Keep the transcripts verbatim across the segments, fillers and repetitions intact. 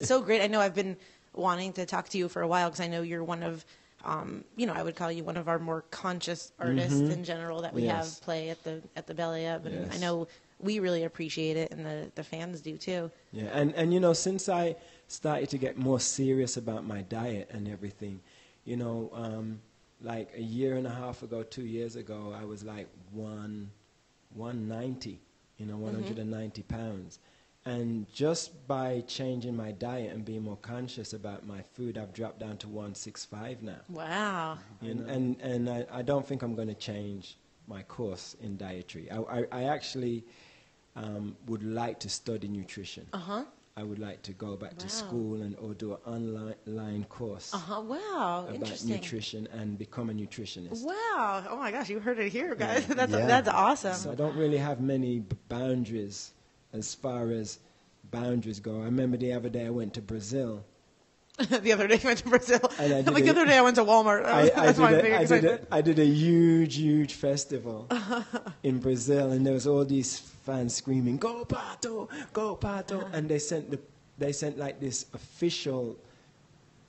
So great. I know I've been wanting to talk to you for a while because I know you're one of, um, you know, I would call you one of our more conscious artists mm-hmm. in general that we yes. have play at the at the Belly Up. And yes. I know we really appreciate it, and the, the fans do too. Yeah, and, and, you know, since I started to get more serious about my diet and everything, you know, um, like a year and a half ago, two years ago, I was like one, 190, you know, one hundred ninety mm-hmm. pounds. And just by changing my diet and being more conscious about my food, I've dropped down to one sixty-five now. Wow. And, and, and I, I don't think I'm going to change my course in dietary. I, I, I actually um, would like to study nutrition. Uh-huh. I would like to go back wow. to school and or do an online course uh-huh. wow. about nutrition and become a nutritionist. Wow. Oh, my gosh. You heard it here, guys. Yeah. That's, yeah. that's awesome. So I don't really have many b boundaries. As far as boundaries go, I remember the other day I went to Brazil. the other day I went to Brazil. And I like a, the other day I went to Walmart. I, I, That's I, did, a, I, did, a, I did a huge, huge festival in Brazil, and there was all these fans screaming, "Go Pato, go Pato!" And they sent the, they sent like this official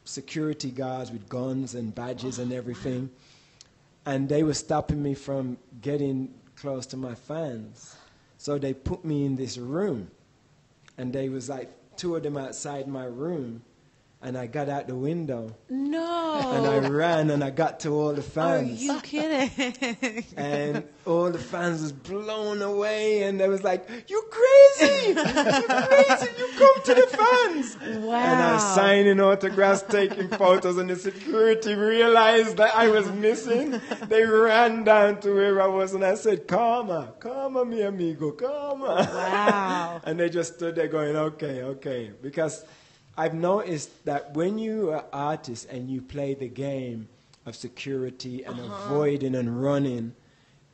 security guards with guns and badges and everything, and they were stopping me from getting close to my fans. So they put me in this room, and they was like two of them outside my room, and I got out the window. No. And I ran, and I got to all the fans. Are you kidding? And all the fans was blown away, and they was like, "You crazy! You crazy! You come to the fans!" Wow. And I was signing autographs, taking photos, and the security realized that I was missing. They ran down to where I was, and I said, "Calma, calma, mi amigo, calma." Wow. And they just stood there going, "Okay, okay," because I've noticed that when you are artists and you play the game of security and uh-huh. avoiding and running,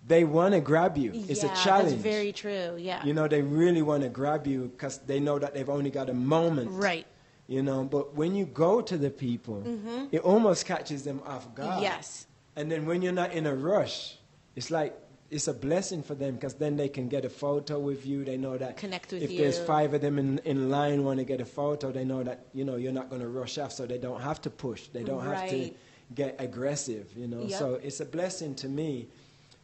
they want to grab you. Yeah, it's a challenge. That's very true, yeah. You know, they really want to grab you because they know that they've only got a moment. Right. You know, but when you go to the people, mm-hmm. it almost catches them off guard. Yes. And then when you're not in a rush, it's like, it's a blessing for them because then they can get a photo with you. They know that Connect with if you. There's five of them in, in line want to get a photo, they know that, you know, you're not going to rush off, so they don't have to push. They don't right. have to get aggressive, you know. Yep. So it's a blessing to me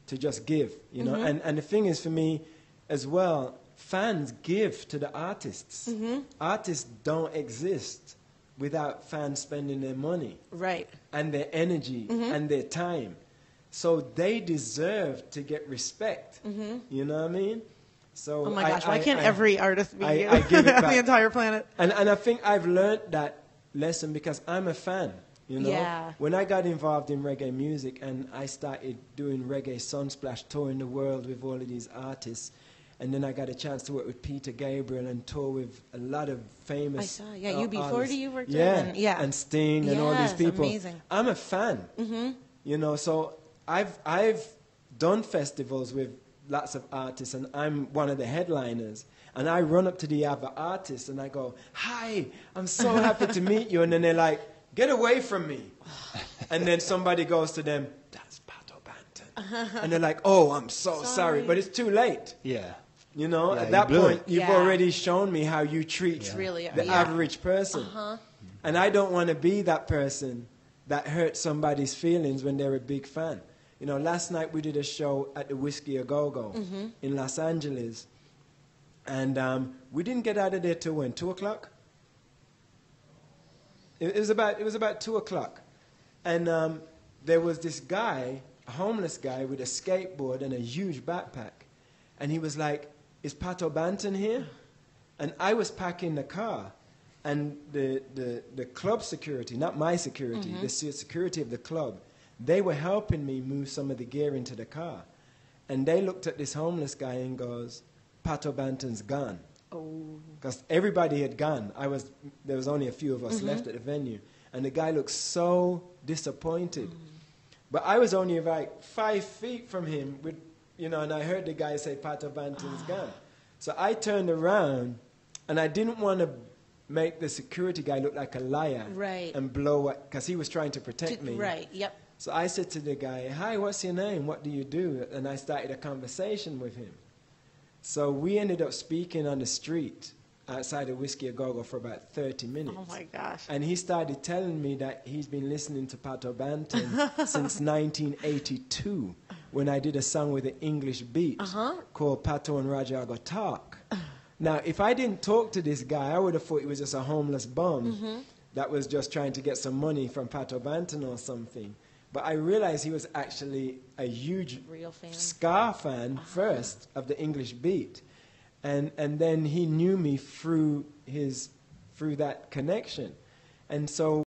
to just give, you know. Mm-hmm. And, and the thing is for me as well, fans give to the artists. Mm-hmm. Artists don't exist without fans spending their money. Right. And their energy mm-hmm. and their time. So they deserve to get respect. Mm-hmm. You know what I mean? So oh my gosh, I, why I, can't I, every artist be I, I give it back. On the entire planet? And, and I think I've learned that lesson because I'm a fan, you know? Yeah. When I got involved in reggae music and I started doing reggae sunsplash, touring the world with all of these artists, and then I got a chance to work with Peter Gabriel and tour with a lot of famous I saw, yeah, uh, U B forty you worked yeah, with? Yeah, and Sting and yes, all these people. Amazing. I'm a fan, mm-hmm. you know, so I've, I've done festivals with lots of artists, and I'm one of the headliners. And I run up to the other artists, and I go, "Hi, I'm so happy to meet you." And then they're like, "Get away from me." And then somebody goes to them, "That's Pato Banton." And they're like, "Oh, I'm so sorry. sorry. But it's too late. Yeah. You know, yeah, at that you point, you've yeah. already shown me how you treat yeah. really, the yeah. average person. Uh-huh. And I don't want to be that person that hurts somebody's feelings when they're a big fan. You know, last night we did a show at the Whisky a Go Go mm-hmm. in Los Angeles, and um, we didn't get out of there till when? Two o'clock. It, it was about it was about two o'clock, and um, there was this guy, a homeless guy, with a skateboard and a huge backpack, and he was like, "Is Pato Banton here?" And I was packing the car, and the the, the club security, not my security, mm-hmm. the security of the club. They were helping me move some of the gear into the car. And they looked at this homeless guy and goes, "Pato Banton's gone." Because oh. everybody had gone. I was, there was only a few of us mm-hmm. left at the venue. And the guy looked so disappointed. Mm. But I was only like five feet from him, with, you know, and I heard the guy say, "Pato Banton's ah. gone." So I turned around, and I didn't want to make the security guy look like a liar right. and blow up, because he was trying to protect to, me. Right, yep. So I said to the guy, "Hi, what's your name? What do you do?" And I started a conversation with him. So we ended up speaking on the street outside of Whisky a Go Go for about thirty minutes. Oh my gosh. And he started telling me that he's been listening to Pato Banton since nineteen eighty-two, when I did a song with an English beat uh-huh. called Pato and Roger Go Talk. Now, if I didn't talk to this guy, I would have thought he was just a homeless bum mm-hmm. that was just trying to get some money from Pato Banton or something. But I realized he was actually a huge Real fan. ska fan uh-huh. first of the English beat. And, and then he knew me through, his, through that connection. And so